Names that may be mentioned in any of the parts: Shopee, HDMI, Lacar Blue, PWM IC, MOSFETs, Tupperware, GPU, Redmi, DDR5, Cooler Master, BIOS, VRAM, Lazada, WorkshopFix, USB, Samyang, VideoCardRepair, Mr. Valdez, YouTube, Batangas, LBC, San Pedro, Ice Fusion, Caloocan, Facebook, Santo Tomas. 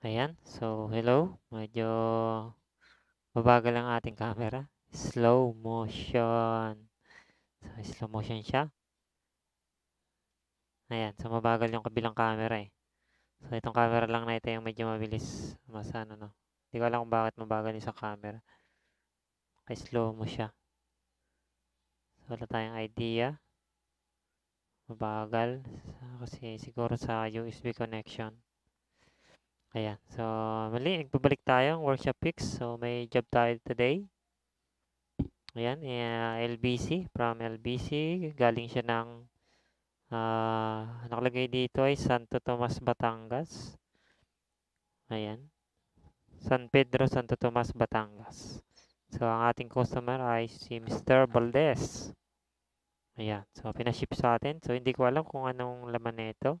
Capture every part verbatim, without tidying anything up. Ayan. So, hello. Medyo mabagal ang ating camera. Slow motion. So, slow motion siya. Ayan. So, mabagal yung kabilang camera eh. So, itong camera lang na ito yung medyo mabilis. Mas ano, no? Hindi ko alam kung bakit mabagal yung sa camera. Okay, slow mo siya. So, wala tayong idea. Mabagal. Kasi siguro sa U S B connection. Ayan. So, mali. Nagbabalik tayo ng WorkshopFix. So, may job tayo today. Ayan. Uh, L B C. From L B C. Galing siya ng uh, nakalagay dito ay Santo Tomas, Batangas. Ayan. San Pedro, Santo Tomas, Batangas. So, ang ating customer ay si Mister Valdez. Ayan. So, pinaship sa atin. So, hindi ko alam kung anong laman na ito.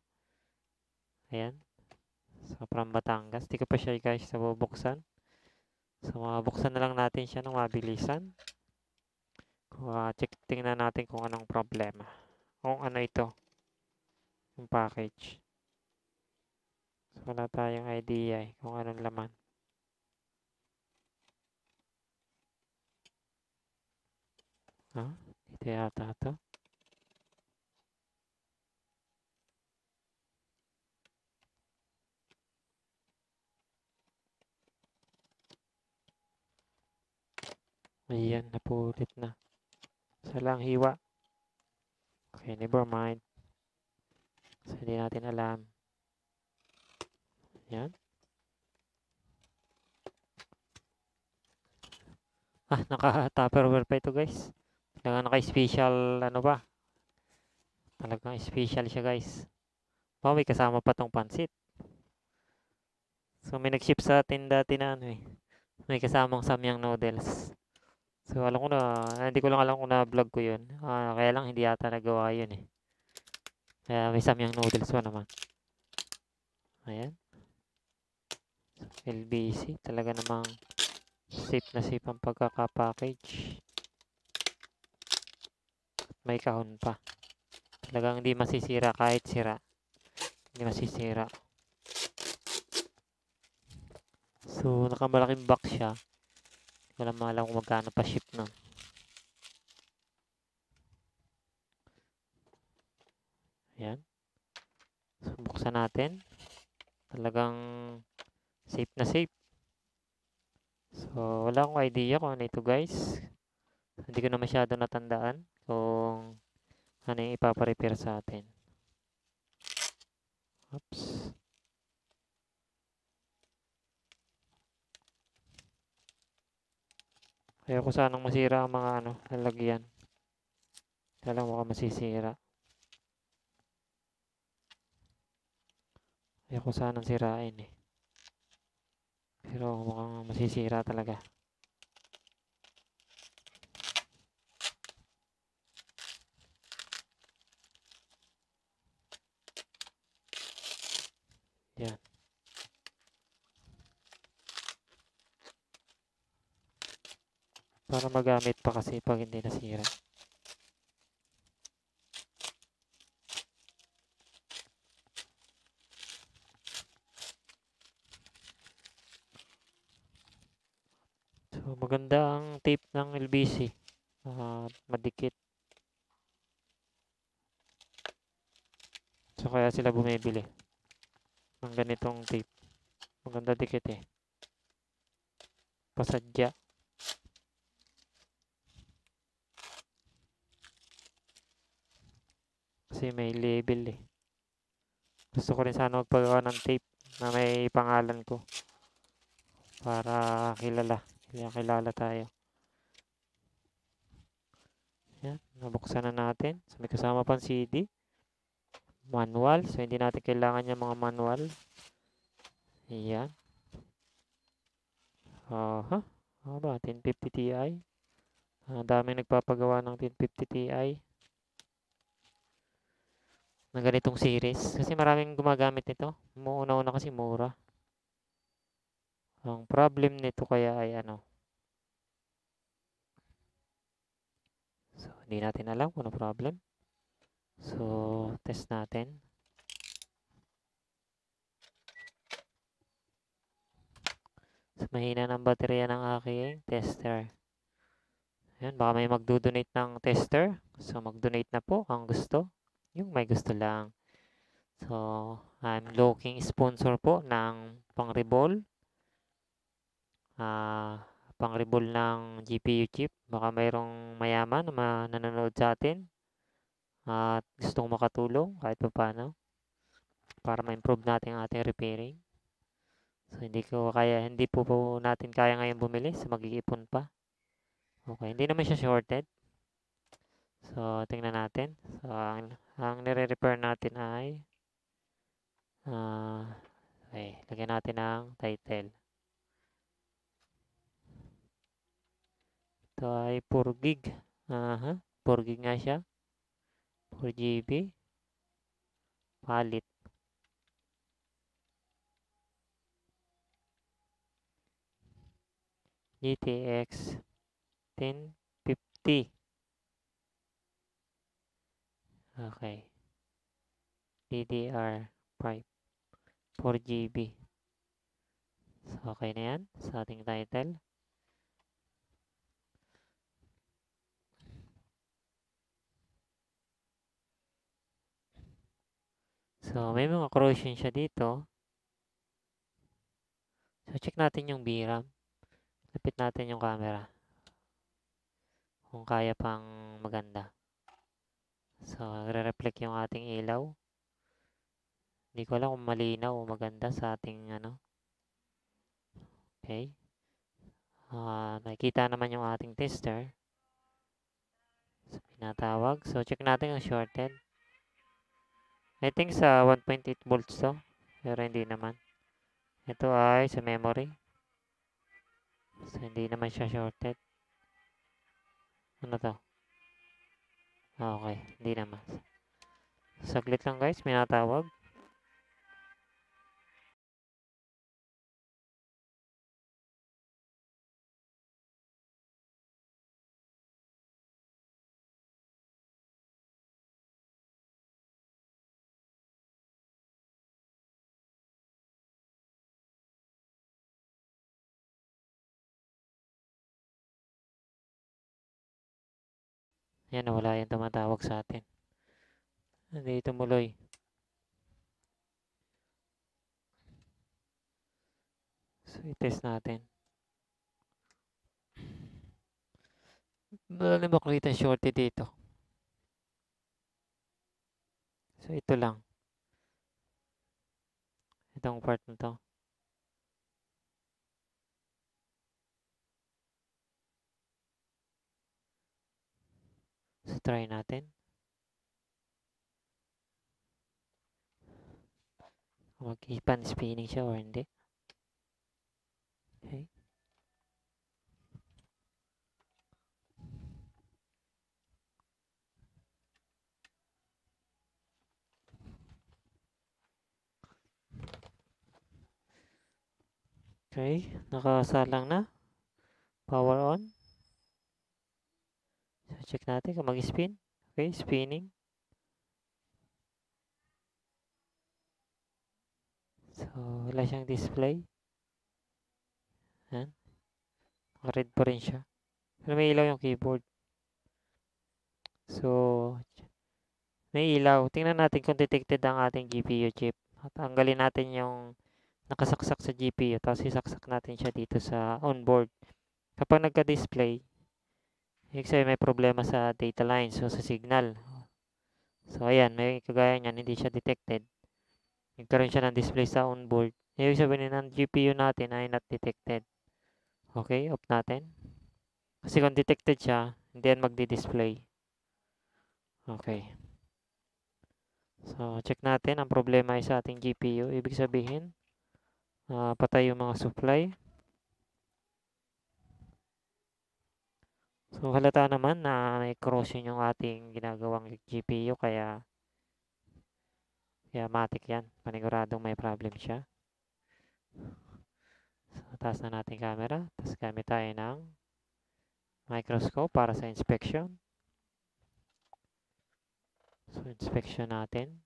Ayan. So, from Batangas. Di ko pa siya guys na bubuksan. So, mabuksan na lang natin siya nung mabilisan. Uh, check, tingnan natin kung anong problema. Kung ano ito. Yung package. So, wala tayong idea eh, kung anong laman. Ah, ito yata ito. Ayan, napulit na. Salang hiwa. Okay, never mind. So, hindi natin alam. Ayan. Ah, naka-tupperware pa ito guys. Talagang naka-special, ano ba? Talagang special siya guys. Oh, may kasama pa tong pansit. So, may nag-ship sa atin dati na ano eh. May kasamang samyang noodles. So, alam ko na, hindi ko lang alam kung na-vlog ko yun. Ah, kaya lang, hindi yata nagawa yun eh. Kaya may samyang noodles pa naman. Ayan. L B C. Talaga namang safe na safe ang pagkaka-package. May kahon pa. Talagang hindi masisira kahit sira. Hindi masisira. So, nakamalaking box siya. Wala mo alam kung magkano pa ship na. Ayan. So, buksan natin. Talagang safe na safe. So, wala akong idea kung ano ito guys. Hindi ko na masyado natandaan kung ano yung ipaparepair sa atin. Oops. Ayaw ko sanang masira ang mga ano, nalagyan. Kailang mukhang masisira. Ayaw ko sanang sirain eh. Pero mukhang masisira talaga. Yan. Para magamit pa kasi pag hindi nasira. So, maganda ang tape ng L B C. Uh, madikit. So, kaya sila bumibili ng ganitong tape. Maganda dikit eh. Pasadya. Kasi may label eh. Gusto ko rin sana magpagawa ng tape na may pangalan ko. Para kilala. Kilala tayo. Yan. Nabuksan na natin. So, may kasama pang C D. Manual. So, hindi natin kailangan yung mga manual. Yan. Aha. Ano ba? ten fifty T I. Ang daming nagpapagawa ng ten fifty T I. Ng ganitong series. Kasi maraming gumagamit nito. Una-una kasi mura. Ang problem nito kaya ay ano. So, hindi natin alam kung ano problem. So, test natin. mahina ng baterya ng aking tester. Ayan, baka may magdodonate ng tester. So, mag-donate na po ang gusto. Yung may gusto lang. So, I'm looking sponsor po ng pang-rebol. Uh, pang-rebol ng G P U chip. Baka mayroong mayaman na nanonood sa atin. At uh, gusto kong makatulong kahit pa paano. Para ma-improve natin ang ating repairing. So, hindi ko kaya, hindi po, po natin kaya ngayon bumili. So, mag-iipon pa. Okay, hindi naman siya shorted. So, tingnan natin. So, ang, ang nire-repair natin ay uh, okay, lagyan natin ang title. Ito ay four gig. Aha, four gig nga siya. four G B. Palit. G T X ten fifty. Okay. D D R five. four G B. So, okay na yan sa ating title. So, may mga corrosion siya dito. So, check natin yung V RAM. Lapit natin yung camera. Kung kaya pang maganda. So, nagre-reflect yung ating ilaw. Hindi ko alam kung malinaw o maganda sa ating ano. Okay. Uh, nakikita naman yung ating tester. So, pinatawag. So, check natin yung shorted. I think sa one point eight volts to. Pero hindi naman. Ito ay sa memory. So, hindi naman siya shorted. Ano to? Okay, hindi naman. Saglit lang guys, may natawag. Yan, wala yung tumatawag sa atin. Hindi tumuloy. So, i-test natin. Wala na makikita shorty dito. So, ito lang. Itong part na to. So, try natin. Mag-ipan spinning siya or hindi. Okay. Okay. Nakasalang na. Power on. So, check natin kung mag-spin. Okay, spinning. So, wala siyang display. Ayan. Red pa rin siya. Pero may ilaw yung keyboard. So, may ilaw. Tingnan natin kung detected ang ating G P U chip. At tanggalin natin yung nakasaksak sa G P U. Tapos isaksak natin siya dito sa onboard. Kapag nagka-display, ibig sabihin may problema sa data lines o sa signal. So, ayan. May kagaya niyan. Hindi siya detected. Nagkaroon siya ng display sa onboard. Ibig sabihin ng G P U natin ay not detected. Okay. Off natin. Kasi kung detected siya, hindi yan magdi-display. Okay. So, check natin. Ang problema ay sa ating G P U. Ibig sabihin, uh, patay yung mga supply. So, halata naman na may corrosion yung ating ginagawang G P U, kaya kaya matik yan. Paniguradong may problem siya. So, taas na natin camera. Tapos gamit tayo ng microscope para sa inspection. So, inspection natin.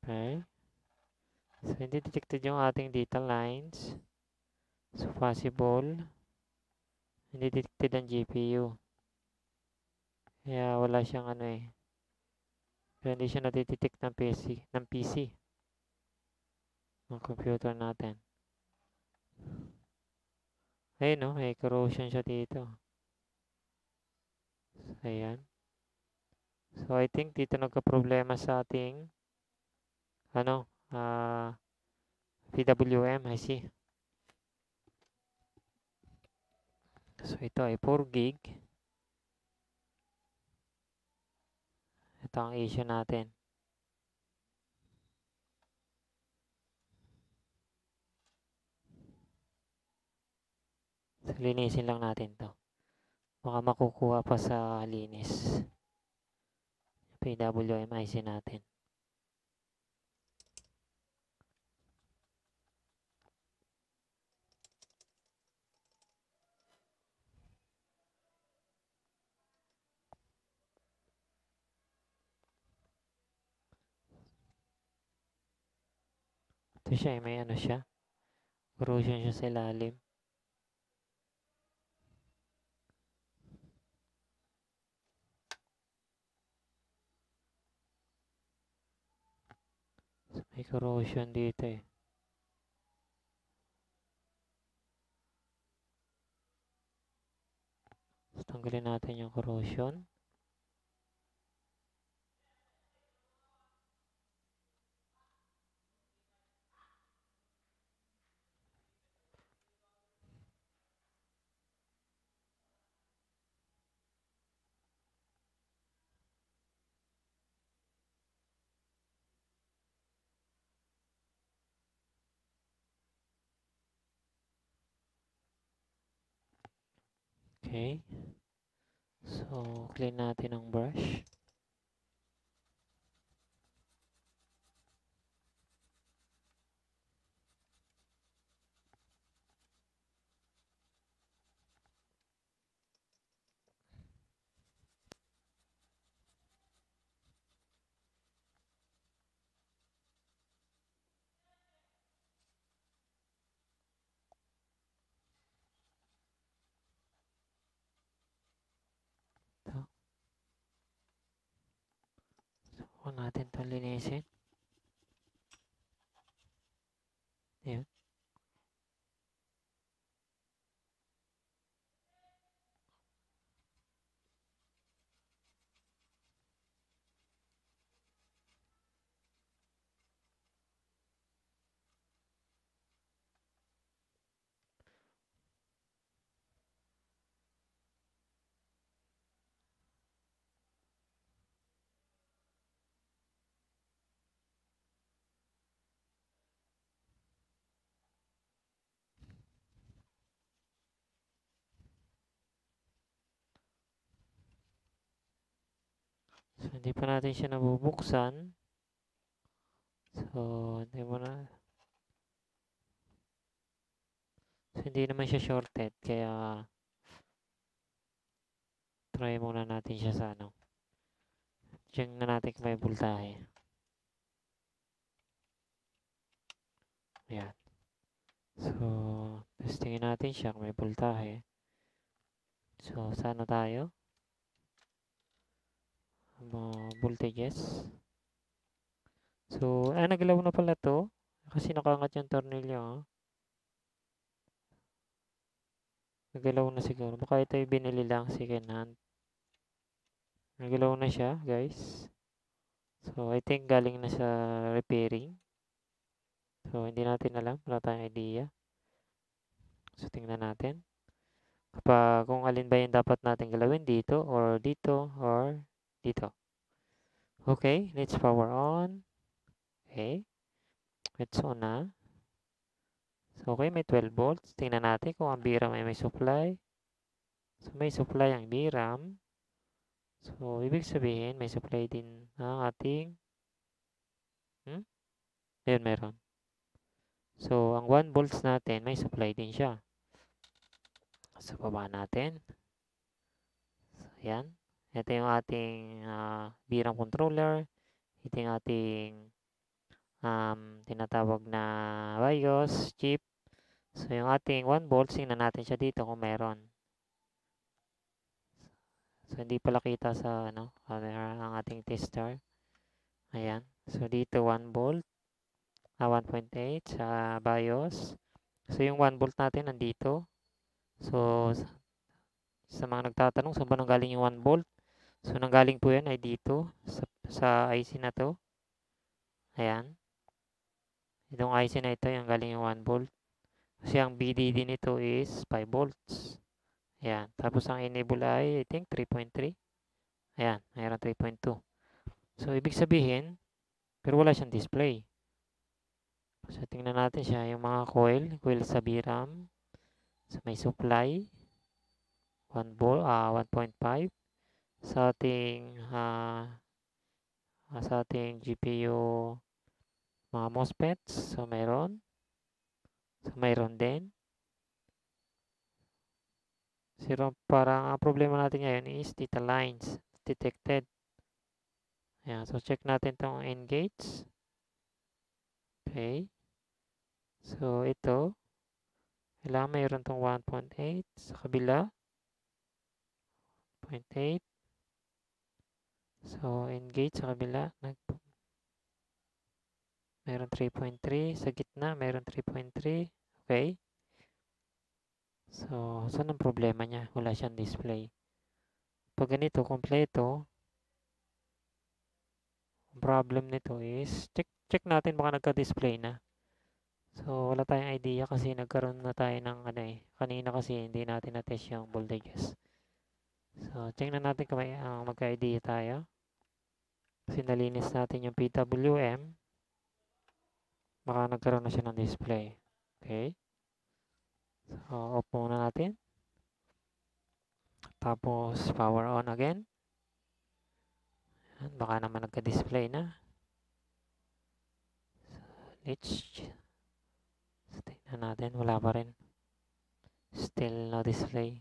Okay. So, hindi detected yung ating data lines. So, possible. Hindi detected ang G P U. Kaya, wala siyang ano eh. Kaya, hindi siya natidetect ng P C. Ng P C. Ng computer natin. Ayun no, may corrosion siya dito. Ayan. So, I think dito nagka-problema sa ating ano, ah, uh, P W M I C. So, ito ay four gig. Ito ang issue natin. So, linisin lang natin to. Baka makukuha pa sa linis. P W M I C natin. Ito siya, may ano siya. Corrosion siya sa ilalim. So, may corrosion dito eh. So, tanggalin natin yung corrosion. Okay. So, clean natin ang brush. Huwag natin ito linisin. Ayan. So, hindi pa natin siya nabubuksan. So, hindi mo na. So, hindi naman siya shorted. Kaya, try muna natin siya sa ano. Diyan na natin kung may bultahe. Ayan. So, testingin natin siya kung may bultahe. So, saan na tayo? Mga voltages. So, ah, nagalaw na pala to. Kasi nakangat yung tornilyo. Oh. Nagalaw na siguro. Baka ito yung binili lang second hand. Nagalaw na siya, guys. So, I think galing na sa repairing. So, hindi natin alam. Wala tayong idea. So, tingnan natin. Kapag kung alin ba yung dapat natin galawin dito or dito or dito. Okay, let's power on. Okay. It's on na. So, okay, may twelve volts. Tingnan natin kung ang V RAM ay may supply. So, may supply ang V RAM. So, ibig sabihin, may supply din ang ating hmm? Ayun, meron. So, ang one volts natin, may supply din siya. So, baba natin. So, yan. Ito yung ating uh, V RAM controller. Ito yung ating um, tinatawag na BIOS chip. So, yung ating one volt, tingnan natin siya dito kung meron. So, hindi pala kita sa ano, camera ang ating tester. Ayan. So, dito one volt. Ah, one point eight sa BIOS. So, yung one volt natin nandito. So, sa mga nagtatanong, saan ba nanggaling yung one volt? So, nanggaling po yan ay dito sa, sa I C na to. Ayan. Itong I C na ito, yung galing yung one volt. Kasi ang B D D nito is five volts. Ayan. Tapos, ang enable ay, I think, three point three. Ayan. Mayroon three point two. So, ibig sabihin, pero wala siyang display. So, tingnan natin siya. Yung mga coil. Coil sa V RAM. So, may supply. one volt. Ah, one point five. Sa ating, ah, uh, sa ating G P U mga MOSFETs. So, mayroon. So, mayroon din. Zero, parang, ang problema natin ngayon is data lines detected. Ayan. So, check natin itong N gates. Okay. So, ito. Kailangan mayroon itong one point eight sa kabila. one point eight. So, engage sa kabila. Nag mayroon three point three. Sa gitna, mayroon three point three. Okay. So, saan ang problema niya? Wala siyang display. Pag ganito, kompleto, problem nito is, check check natin baka nagka-display na. So, wala tayong idea kasi nagkaroon na tayo ng ano eh. Kanina kasi hindi natin na-test yung voltages. So, check na natin kung may uh, magka-idea tayo. Kasi nalinis natin yung P W M. Baka nagkaroon na siya ng display. Okay. So, off muna natin. Tapos, power on again. Ayan, baka naman nagka-display na. Let's so, tignan natin. Wala pa rin. Still no display.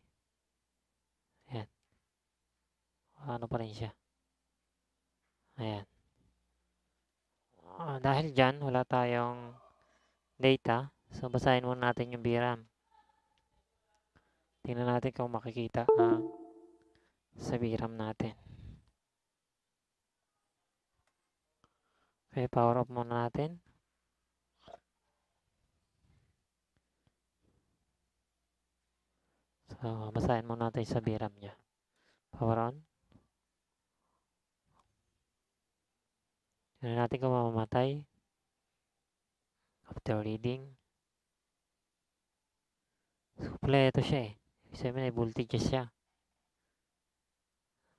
Ayan. Ano pa rin siya. Ayan. Ah, dahil dyan, wala tayong data. So, basahin muna natin yung V RAM. Tingnan natin kung makikita ah, sa V RAM natin. Okay, power off muna natin. So, basahin muna natin sa V RAM niya. Power on. Tignan natin kung mamamatay. After reading. Kompleto siya eh. Ibig sabihin ay voltage siya.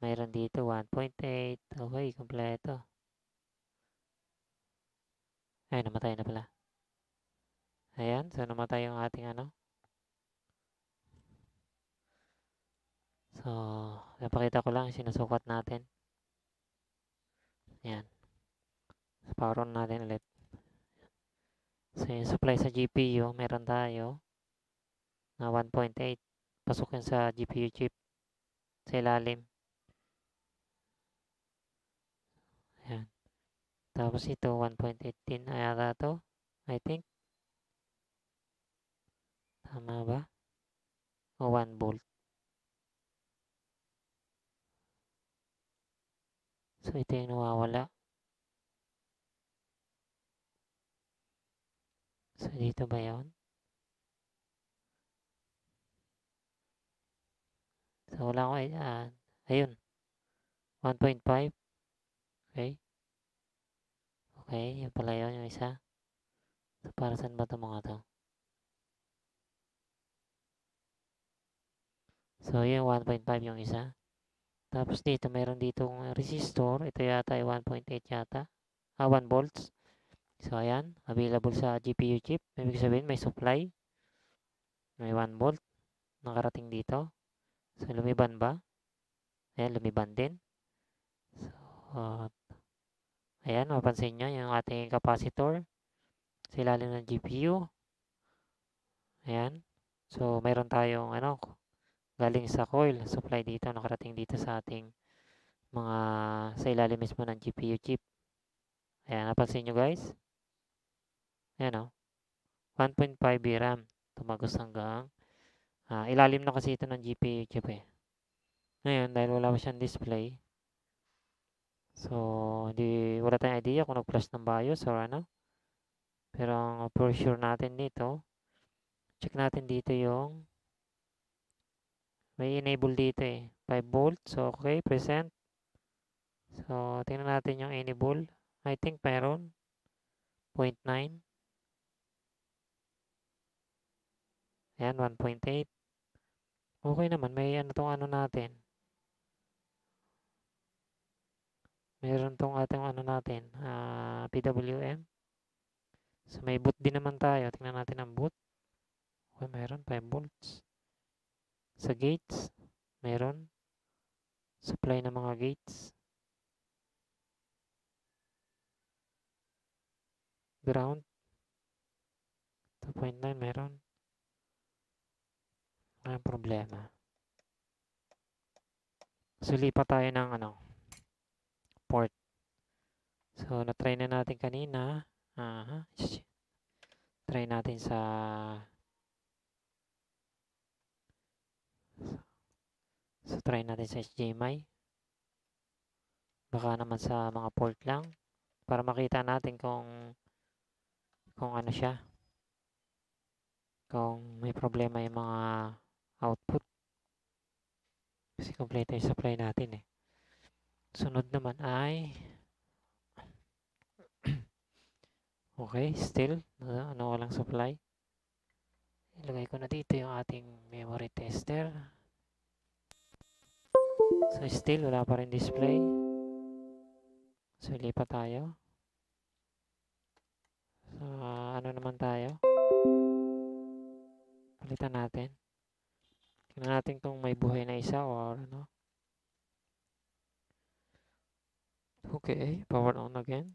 Mayroon dito one point eight. Okay, kompleto. Ay, namatay na pala. Ayan, so namatay yung ating ano. So, napakita ko lang sinusukat natin. Ayan. Power on natin ulit. So, yung supply sa G P U, meron tayo na one point eight. Pasok yun sa G P U chip. Sa ilalim. Ayan. Tapos ito, one point eighteen ay ata to, I think. Tama ba? O one volt. So, ito yung nawawala. So, dito ba yun? So, wala ko. Uh, ayun. one point five. Okay. Okay. Yung pala yun. Yung isa. So, para saan ba ito mga ito? So, yung one point five yung isa. Tapos dito, meron ditong resistor. Ito yata ay one point eight yata. Ah, one volts. So, ayan. Available sa G P U chip. Ibig sabihin, may supply. May one volt. Nakarating dito. So, lumiban ba? Ayan, lumiban din. So, uh, ayan, mapansin nyo yung ating capacitor. Sa ilalim ng G P U. Ayan. So, meron tayong ano, galing sa coil, supply dito, nakarating dito sa ating mga, sa ilalim mismo ng G P U chip. Ayan, napansin nyo guys. Ayan o. one point five V RAM. Tumagos hanggang. Uh, ilalim na kasi ito ng G P U chip eh. Ngayon, dahil wala pa siyang display. So, di, wala tayong idea kung nag-flash ng BIOS or ano. Pero ang for sure natin dito, check natin dito yung may enable dito eh. five volts. So, okay. Present. So, tingnan natin yung enable. I think mayroon. zero point nine. Ayan, one point eight. Okay naman. May ano tong ano natin. Meron tong ating ano natin. Uh, P W M. So, may boot din naman tayo. Tingnan natin ang boot. Okay, meron. five volts. Sa gates. Meron. Supply ng mga gates. Ground. two point nine meron. Walang problema. So, lipat tayo ng ano, port. So, na-try na natin kanina. Aha. Try natin sa So, try natin sa H D M I. Baka naman sa mga port lang. Para makita natin kung kung ano siya. Kung may problema yung mga output. Kasi complete yung supply natin eh. Sunod naman ay okay, still ano, walang supply. Ilagay ko na dito yung ating memory tester. So still wala pa rin display. So lipat tayo. So ano naman tayo? Palitan natin. Tingnan natin kung may buhay na isa or ano. Okay, power on again.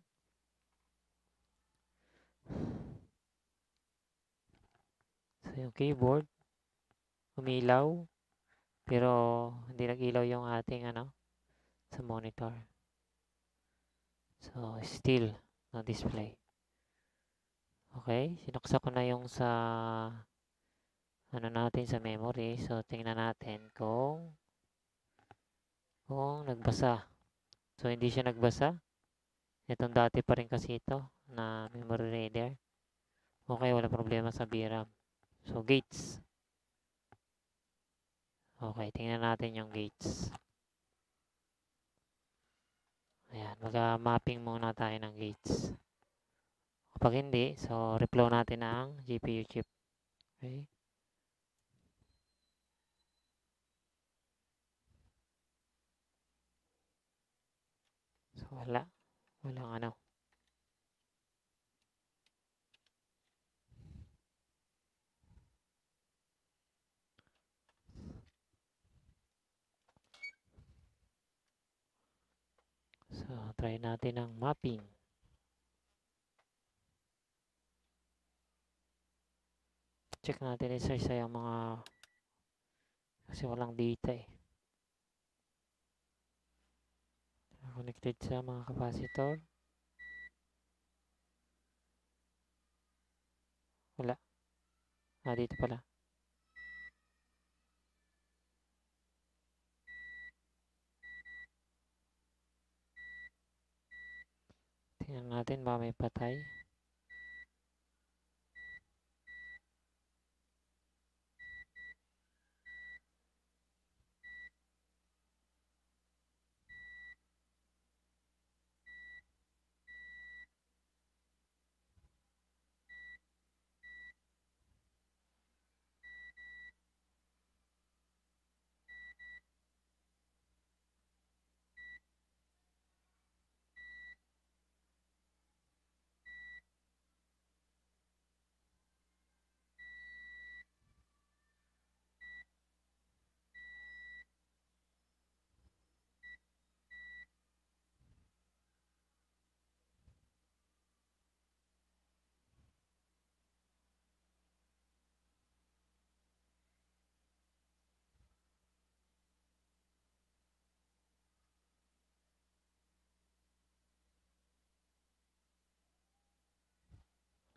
So yung keyboard umilaw pero hindi nag-ilaw yung ating ano sa monitor. So still no display. Okay, sinuksa ko na yung sa ano natin sa memory. So tingnan natin kung kung nagbasa. So, hindi siya nagbasa. Itong dati pa rin kasi ito na memory reader. Okay, wala problema sa V RAM. So, gates. Okay, tingnan natin yung gates. Ayan, mag-mapping muna tayo ng gates. Kapag hindi, so, reflow natin ang G P U chip. Okay. Wala. Walang ano. So, try natin ang mapping. Check natin isa-isa yung mga kasi walang data eh. Connected sa mga capacitor. Wala. Ah, dito pala. Tingnan natin ba may patay.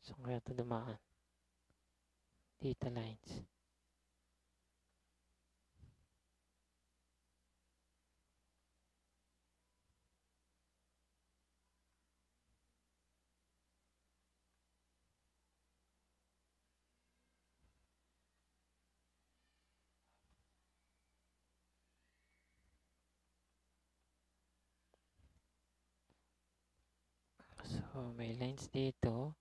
Saan kaya ito dumaan? Data lines. So, may lines dito.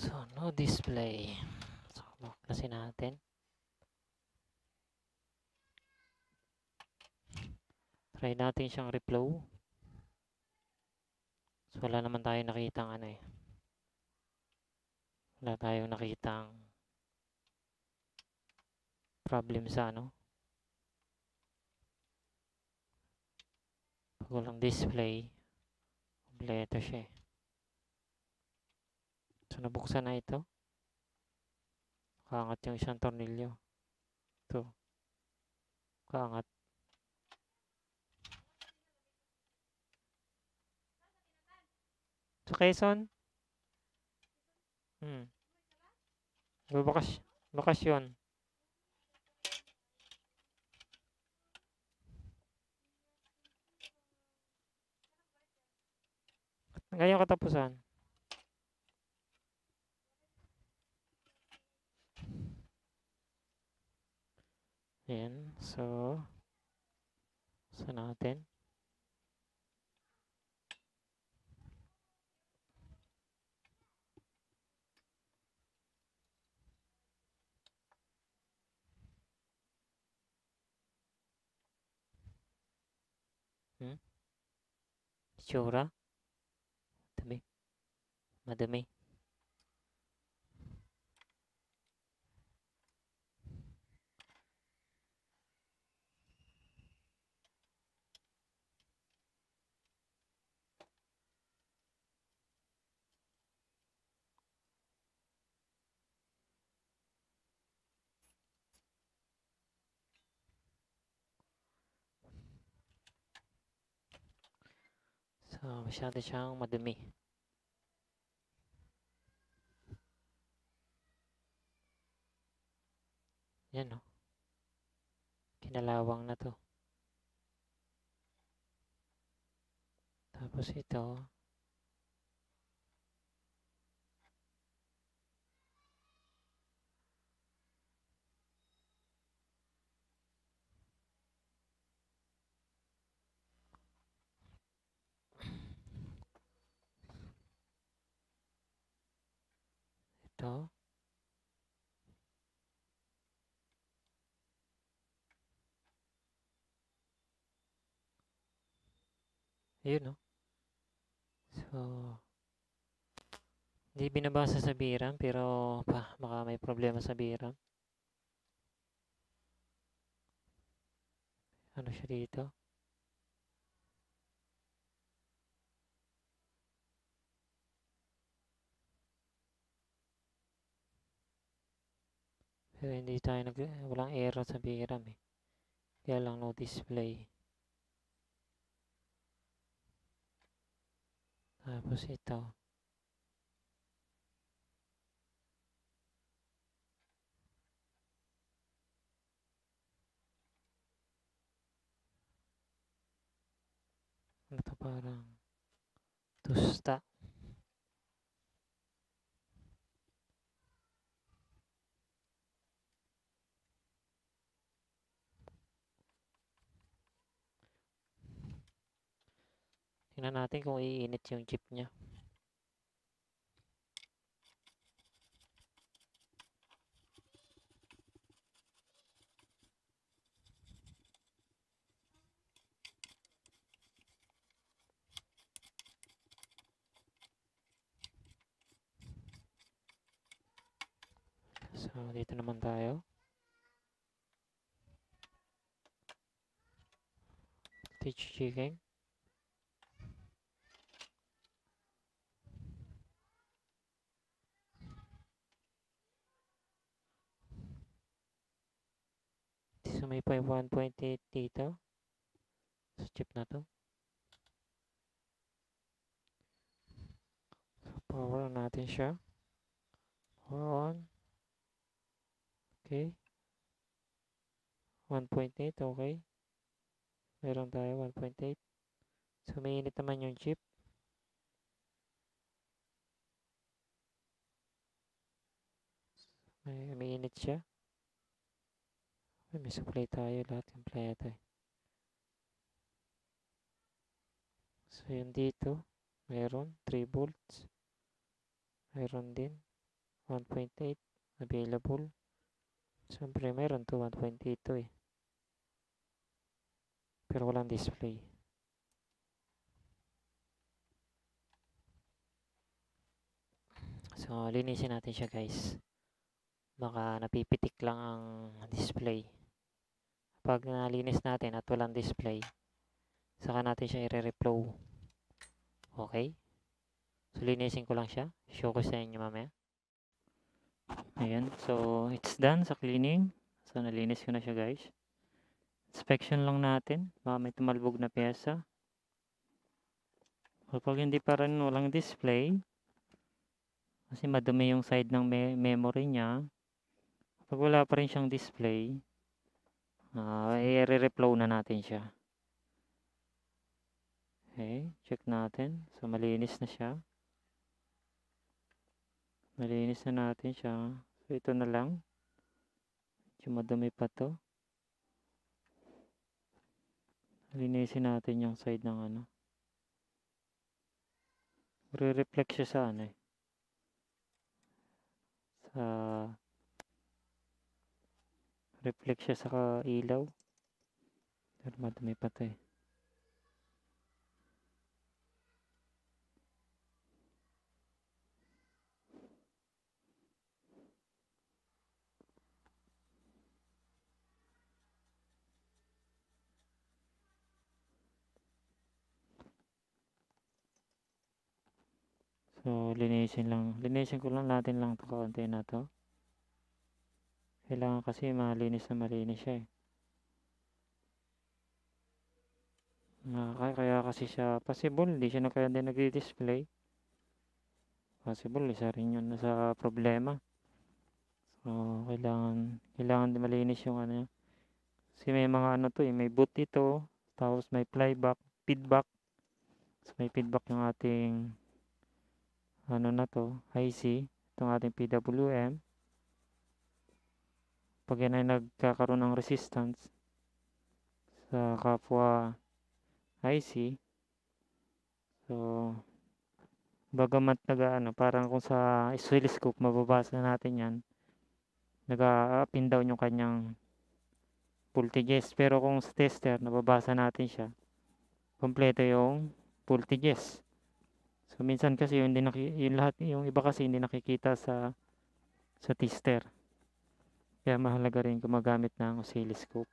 So, no display. So, buklasin natin. Try natin siyang reflow. So, wala naman tayo nakitang ano eh. Wala tayong nakitang problem sa ano. Pag walang display, kompleto siya eh. So, nabuksan na ito. Nakaangat yung isang tornilyo. Ito. Nakaangat. So, Quezon? Hmm. Bakas bakasyon. Ngayon katapusan. Ayan, so, saan natin? Hmm? Sura? Madami. Madami. So, masyado siyang madumi. Yan o. Oh. Kinalawang na to. Tapos ito. Ito. Ayun, no? So, hindi binabasa sa V RAM, pero pa, baka may problema sa V RAM. Ano siya dito? Pero hindi tayo nag... walang error sa V RAM eh. Kaya lang no display. Tapos ito. Ito parang tusta. Tingnan natin kung iinit yung chip niya. So, dito naman tayo. Teach checking. So, may pa yung one point eight dito. Sa chip na to. So, power natin siya. Power on. Okay. one point eight, okay. Meron tayo, one point eight. So, may init naman yung chip. May, may init siya. May, may supply tayo, lahat yung playa tayo. So, yun dito. Meron, three volts. Meron din. one point eight, available. Siyempre, meron to one point eight eh. Pero walang display. So, linisin natin siya guys. Baka napipitik lang ang display. Pag nalinis natin at walang display, saka natin siya i-reflow. Okay? So, linisin ko lang siya. Show ko sa inyo mamaya. Ayan, so it's done sa cleaning. So nalinis ko na siya guys. Inspection lang natin. Baka may tumalbog na pyesa. Kapag hindi pa rin walang display, kasi madumi yung side ng me memory niya. Kapag wala pa rin siyang display, uh, i-re-reflow na natin siya. Okay, check natin. So malinis na siya. Malinis na natin siya. So, ito na lang. Medyo madumi pa to. Linisin natin yung side ng ano. Re-reflect siya sa ano eh. Sa reflect siya sa ilaw. Pero madumi pa to eh. So, linisin lang. Linisin ko lang natin lang ito kaunti na ito. Kailangan kasi malinis na malinis siya eh. Kaya, kaya kasi siya possible. Hindi siya na kaya din nag-display. Possible. Isa rin yun na sa problema. So, kailangan kailangan din malinis yung ano. Kasi may mga ano to eh. May boot dito. Tapos may playback. Feedback. So, may feedback yung ating ano na to, I C, itong ating P W M. Pag yan ay nagkakaroon ng resistance sa kapwa I C, so bagamat naga ano, parang kung sa oscilloscope mababasa natin yan, naga up and down yung kanyang voltages, pero kung sa tester nababasa natin siya, kompleto yung voltages. So, minsan kasi yung, yung lahat, yung iba kasi hindi nakikita sa sa tester. Kaya mahalaga rin gumagamit ng oscilloscope.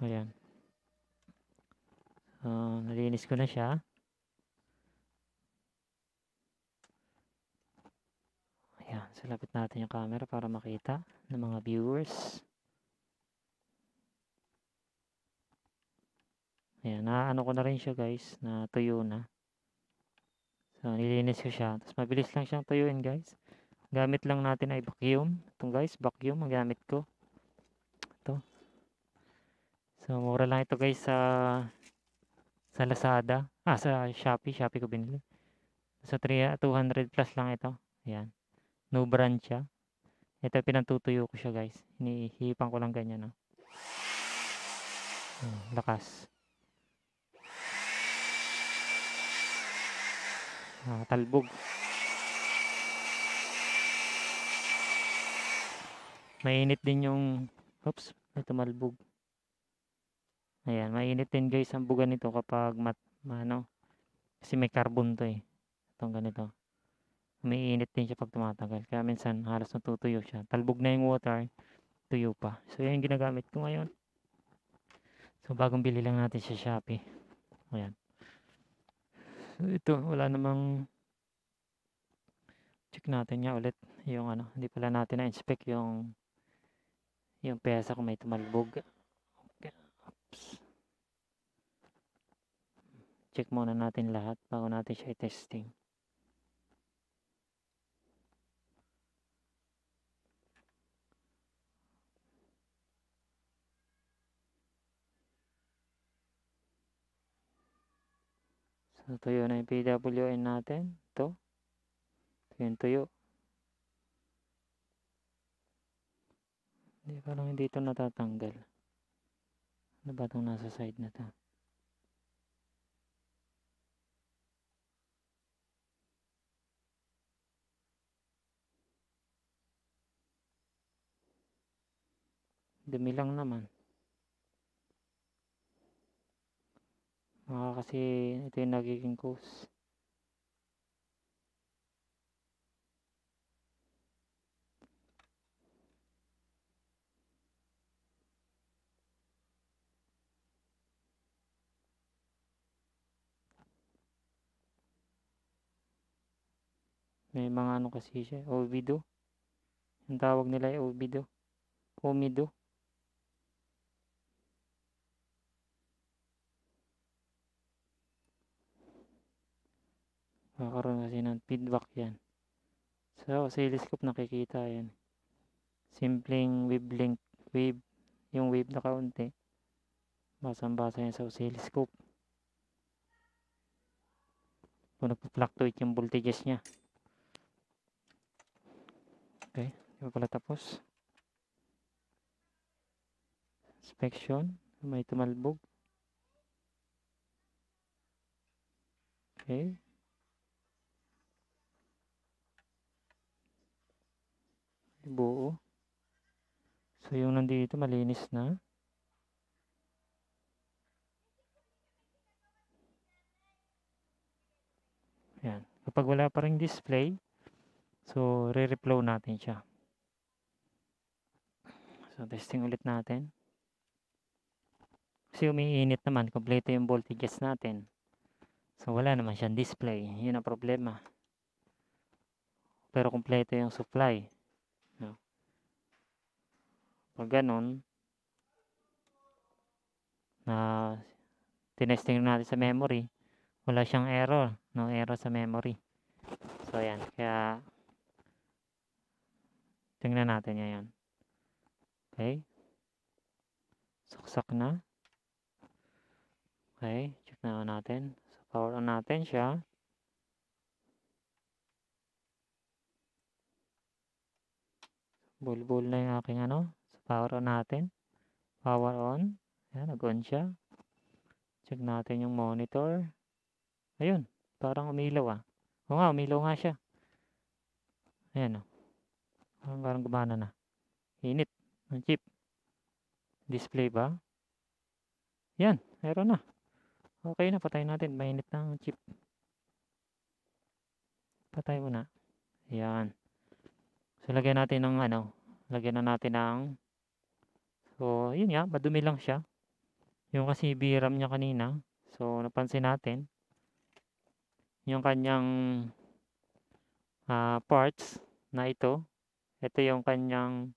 Ayan. Uh, nalinis ko na siya. Ayan. Salapit natin yung camera para makita ng mga viewers. Ayan, naano ko na rin siya guys, na tuyo na. So, nilinis ko siya. Tapos, mabilis lang siyang tuyuin guys. Gamit lang natin ay vacuum. Itong guys, vacuum ang gamit ko. Ito. So, mura lang ito guys sa sa Lazada. Ah, sa Shopee. Shopee ko binili. So, three hundred plus lang ito. Ayan. No brand siya. Ito, pinantutuyo ko siya guys. Hinihipan ko lang ganyan. No? Hmm, lakas. Ah, talbog. Mainit din yung oops, ito malbog. Ayan, mainit din guys ang buga nito kapag mat, ano, kasi may carbon to eh. Itong ganito. Mainit din siya pag tumatagal. Kaya minsan halos natutuyo siya. Talbog na yung water, tuyo pa. So, yan yung ginagamit ko ngayon. So, bagong bili lang natin sa Shopee. Ayan. Ito, wala namang check natin nga ulit yung ano, hindi pala natin na-inspect yung yung pyesa kung may tumalbog. Okay. Oops. Check muna natin lahat bago natin siya i-testing. So, tuyo na yung P W M natin. Ito. Ito yung tuyo. Hindi, parang hindi ito natatanggal. Ano ba itong nasa side na ito? Dumi lang naman. Ah, kasi ito yung nagiging cause. May mga ano kasi siya, ovido. Ang tawag nila ay ovido. Omido. Makakaroon kasi ng feedback yan. So, sa oscilloscope nakikita yan. Simpleng wavelength, wave, yung wave na kaunti. Basang-basa yan sa oscilloscope. Kung nagpa-fluctuate yung voltages niya. Okay, di ba pala tapos? Inspection, may tumalbog. Okay. Buo. So, yung nandito, malinis na. Ayan. Kapag wala pa rin display, so, re-reflow natin siya. So, testing ulit natin. Kasi umiinit naman, kompleto yung voltages natin. So, wala naman siyang display. Yun ang problema. Pero kompleto yung supply. Pag ganun, na uh, tinesting natin sa memory, wala siyang error, no error sa memory. So, ayan. Kaya, tingnan natin yan. Okay. Suksak na. Okay. Check na natin. So, power on natin siya. Bulbul na yung aking ano. Power on natin. Power on. Ayan, nag-on siya. Check natin yung monitor. Ayun. Parang umilaw ah. Oo nga, umilaw nga siya. Ayan o. Oh. Parang, parang gumana na. Init. Ang chip. Display ba? Ayan. Meron na. Okay na. Patayin natin. Mainit na ang chip. Patay mo na. Ayan. So, lagyan natin ng ano. Lagyan na natin ng so, yun nga, madumi lang siya. Yung kasi V RAM niya kanina. So, napansin natin. Yung kanyang uh, parts na ito. Ito yung kanyang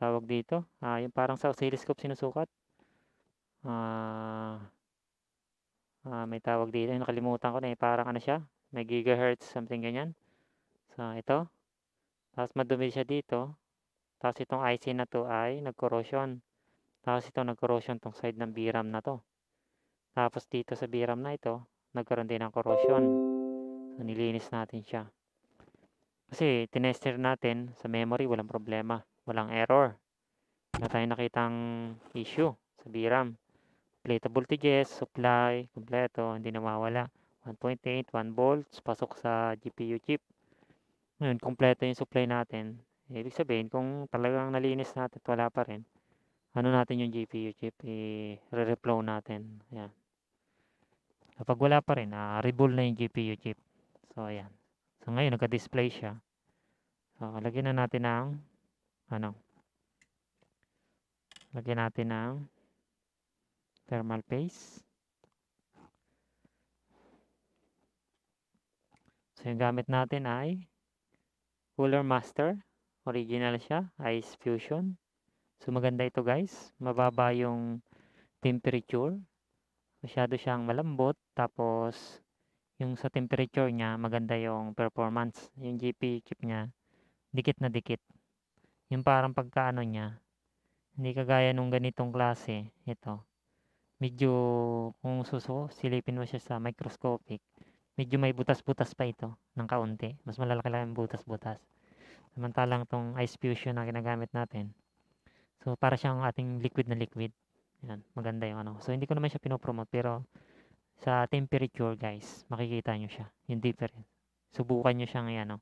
tawag dito. Uh, yung parang sa oscilloscope sinusukat. Uh, Uh, may tawag dito. Ay, nakalimutan ko na eh. Parang ano siya. May gigahertz, something ganyan. So, ito. Tapos madumi siya dito. Tapos itong I C na to ay nag-corrosion. Tapos ito nag-corrosion tong side ng V RAM na to. Tapos dito sa V RAM na ito, nagkaroon din ng corrosion. So, nilinis natin siya. Kasi, tinester natin sa memory, walang problema. Walang error. Wala tayong nakitang issue sa V RAM. Plate voltages, supply, kompleto, hindi nawawala. one point eight, one volts, pasok sa G P U chip. Ngayon, kompleto yung supply natin. Ibig sabihin, kung talagang nalinis natin at wala pa rin, ano natin yung G P U chip, i-re-reflow natin. Ayan. Kapag wala pa rin, ah, rebull na yung G P U chip. So, ayan. So, ngayon, nagka-display siya. So, lagyan na natin ng, ano, lagyan natin ng thermal paste. So, yung gamit natin ay Cooler Master. Original siya. Ice Fusion. So, maganda ito guys. Mababa yung temperature. Masyado siyang malambot. Tapos, yung sa temperature niya, maganda yung performance. Yung G P U chip niya, dikit na dikit. Yung parang pagkaano niya, hindi kagaya nung ganitong klase. Ito. Medyo, kung suso, silipin mo siya sa microscopic, medyo may butas-butas pa ito ng kaunti. Mas malalaki lang yung butas-butas. Samantalang itong Ice Fusion na ginagamit natin. So, para siyang ating liquid na liquid. Yan, maganda yung ano. So, hindi ko naman siya pinopromote, pero sa temperature, guys, makikita nyo siya. Yung difference. Subukan nyo siya ngayon, ano,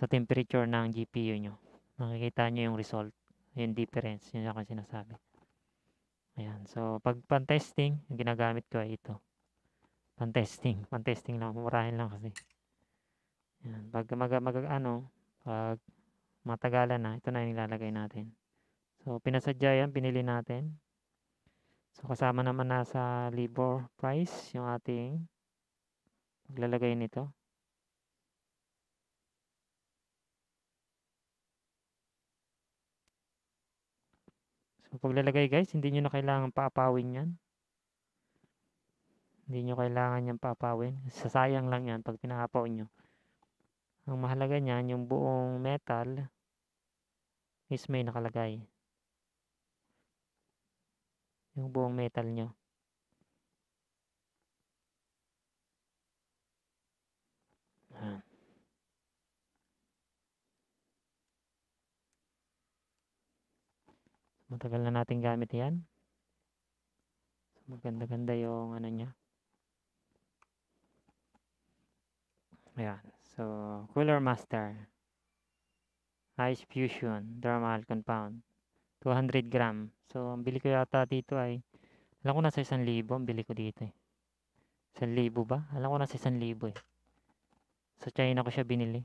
sa temperature ng G P U nyo. Makikita nyo yung result. Yung difference. Yun ako sinasabi. Ayan. So, pag pan-testing, ang ginagamit ko ay ito. Pan-testing. Pan-testing lang. Murahin lang kasi. Ayan. Pag mag- mag- ano, pag matagalan na, ito na yung nilalagay natin. So, pinasadya yan. Binili natin. So, kasama naman nasa labor price yung ating maglalagay nito. So, paglalagay guys, hindi nyo na kailangan paapawin yan. Hindi nyo kailangan yan paapawin. Sasayang lang yan pag pinaapaw nyo. Ang mahalaga nyan, yung buong metal is may nakalagay. Yung buong metal nyo. Ah. Matagal na natin gamit yan. So, maganda-ganda yung ano niya. Ayan. So, Cooler Master. Ice Fusion. Thermal Compound. two hundred gram. So, ang bili ko yata dito ay, alam ko nasa isang libo. Ang bili ko dito eh. Isang libo ba? Alam ko nasa isang libo eh. Sa China ko siya binili.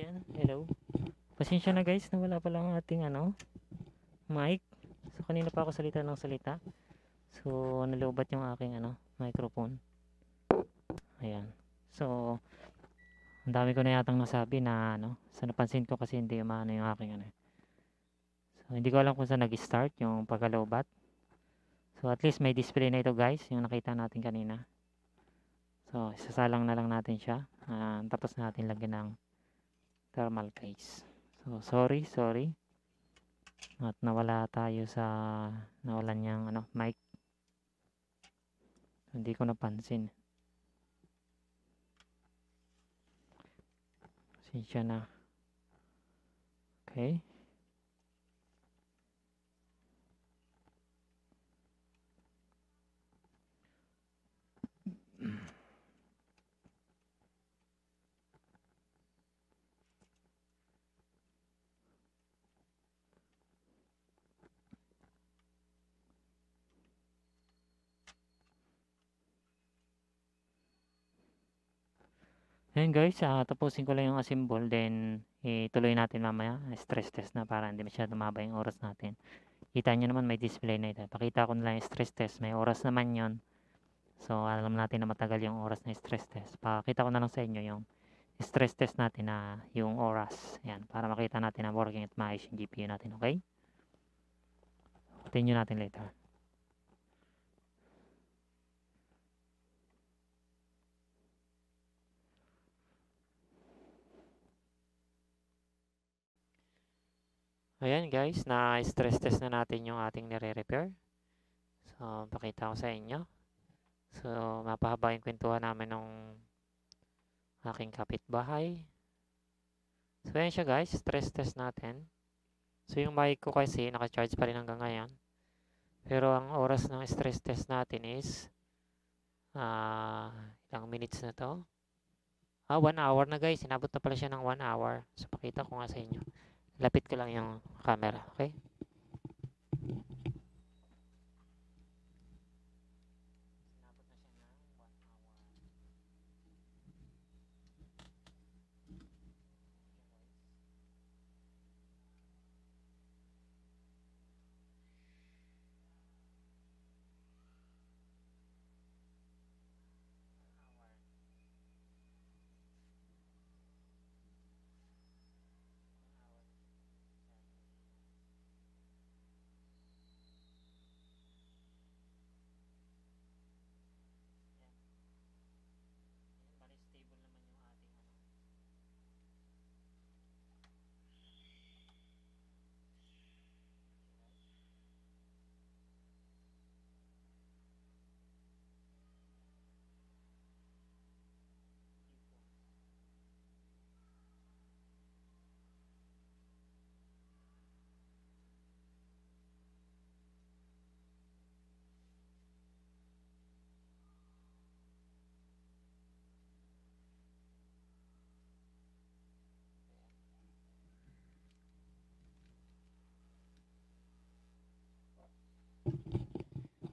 Ayan, hello. Pasensya na guys, nawala pala ang ating ano, mic. So kanina pa ako salita ng salita. So nalubat yung aking ano, microphone. Ayan. So ang dami ko na yatang nasabi na ano, sa napansin ko kasi hindi umano yung aking ano. So hindi ko alam kung saan nag-start yung pagkalubat. So at least may display na ito guys, yung nakita natin kanina. So, isasalang na lang natin siya. Uh, tapos natin lagyan ng thermal case. So, sorry, sorry. At nawala tayo sa nawalan niyang ano, mic. Hindi ko napansin. Sinsya na. Okay. Ayan guys, uh, tapusin ko lang yung assemble, then ituloy natin mamaya, stress test na para hindi masyado mababa yung oras natin. Kita nyo naman may display na ito. Pakita ko na lang yung stress test, may oras naman yon. So alam natin na matagal yung oras na stress test. Pakita ko na lang sa inyo yung stress test natin na yung oras. Ayan, para makita natin na working at maayos yung G P U natin, okay? Continue natin later. Ayan guys, na-stress test na natin yung ating nire-repair. So, pakita ko sa inyo. So, mapahaba yung kwentuhan namin ng aking kapitbahay. So, ayan siya guys, stress test natin. So, yung mic ko kasi, naka-charge pa rin hanggang ngayon. Pero, ang oras ng stress test natin is, uh, ilang minutes na to? Ah, one hour na guys. Inabot na pala siya ng one hour. So, pakita ko nga sa inyo. Lapit ko lang yung camera, okay?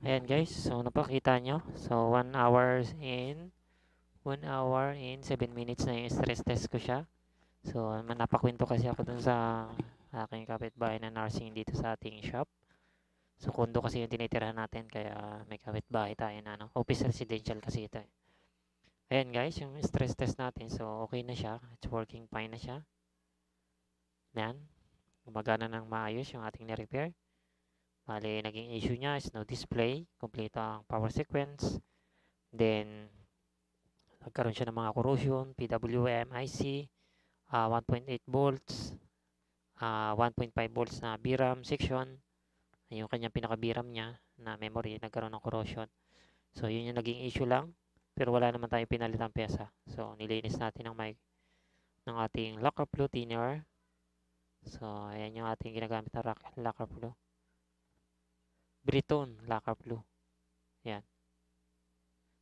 Ayan guys, so napakita nyo. So, one hour in seven minutes na yung stress test ko siya. So, napakwento kasi ako dun sa aking kapitbahay na nursing dito sa ating shop. So, kondo kasi yung tinitirahan natin, kaya may kapitbahay tayo na, no? Office residential kasi ito eh. Ayan guys, yung stress test natin. So, okay na siya. It's working fine na siya. Ayan. Gumagana ng maayos yung ating na-repair. Bale, naging issue niya is no display, kompleto ang power sequence, then nagkaroon siya ng mga corrosion, P W M I C, uh, one point eight volts, uh, one point five volts na V RAM section, yung kanyang pinaka-V RAM niya na memory, nagkaroon ng corrosion. So, yun yung naging issue lang, pero wala naman tayong pinalitang pyesa. So, nilinis natin ng, may, ng ating Lacar Blue thinner. So, ayan yung ating ginagamit na Lacar Blue. Briton, Lacar Blue. Yan.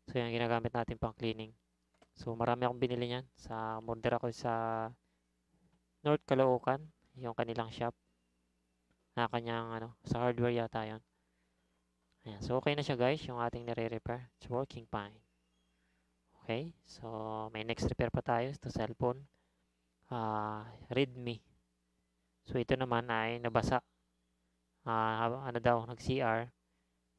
So, yung ginagamit natin pang cleaning. So, marami akong binili niyan. Sa, order ako sa North Caloocan, yung kanilang shop. Na kanyang, ano, sa hardware yata yun. Ayan. So, okay na siya guys, yung ating nare-repair. It's working fine. Okay. So, may next repair pa tayo. Ito, cellphone. uh, Redmi. So ito naman ay nabasa. Uh, ano daw, nag-C R.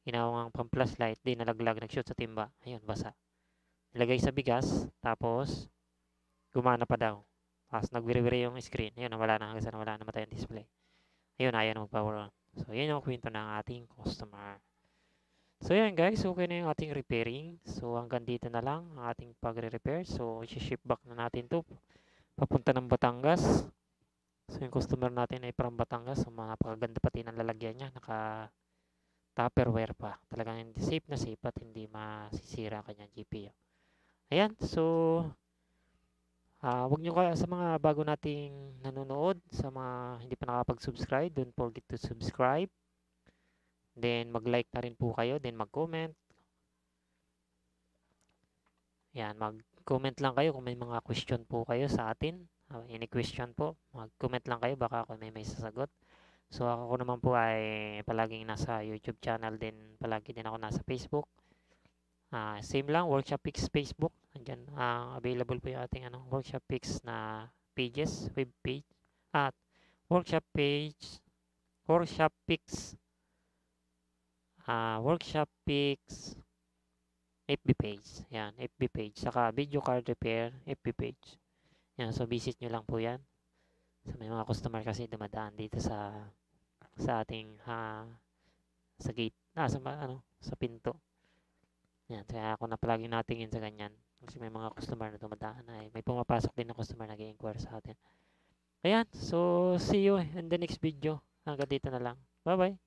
Inawang pang flashlight, di nalaglag, nag-shoot sa timba. Ayun, basa. Nilagay sa bigas, tapos gumana pa daw. Tapos nagwiri-wiri yung screen. Ayun, wala na hanggang sa wala na, matay ang display. Ayun, ayaw na mag-power on. So, yun yung kwento ng ating customer. So, yan guys. Okay na yung ating repairing. So, hanggang dito na lang ang ating pagre-repair. So, i-ship back na natin to papunta ng Batangas. So, yung customer natin ay from Batangas. So, napakaganda pati ng lalagyan niya. Naka Tupperware pa. Talagang hindi safe na safe at hindi masisira kanyang G P U. Ayan, so uh, wag nyo kaya sa mga bago nating nanonood, sa mga hindi pa nakapag-subscribe, don't forget to subscribe. Then mag-like na rin po kayo, then mag-comment. Ayan, mag-comment lang kayo kung may mga question po kayo sa atin. Uh, any question po, mag-comment lang kayo, baka ako may may sasagot. So ako naman po ay palaging nasa YouTube channel din, palagi din ako nasa Facebook. Uh, same lang, WorkshopFix Facebook. Andyan, uh, available po yung ating ano, WorkshopFix na pages, web page. At workshop page, WorkshopFix, uh, WorkshopFix F B page. Yan, F B page. Saka video card repair, F B page. Yan, so visit nyo lang po yan. So, may mga customer kasi dumadaan dito sa sa ating ha, sa gate, ah, sa ano, sa pinto. Yan, kaya ako na palagi natingin sa ganyan. Kasi may mga customer na dumadaan, ay may pumapasok din na customer na nag-inquire sa atin. Ayan, so see you in the next video. Hanggang dito na lang. Bye-bye.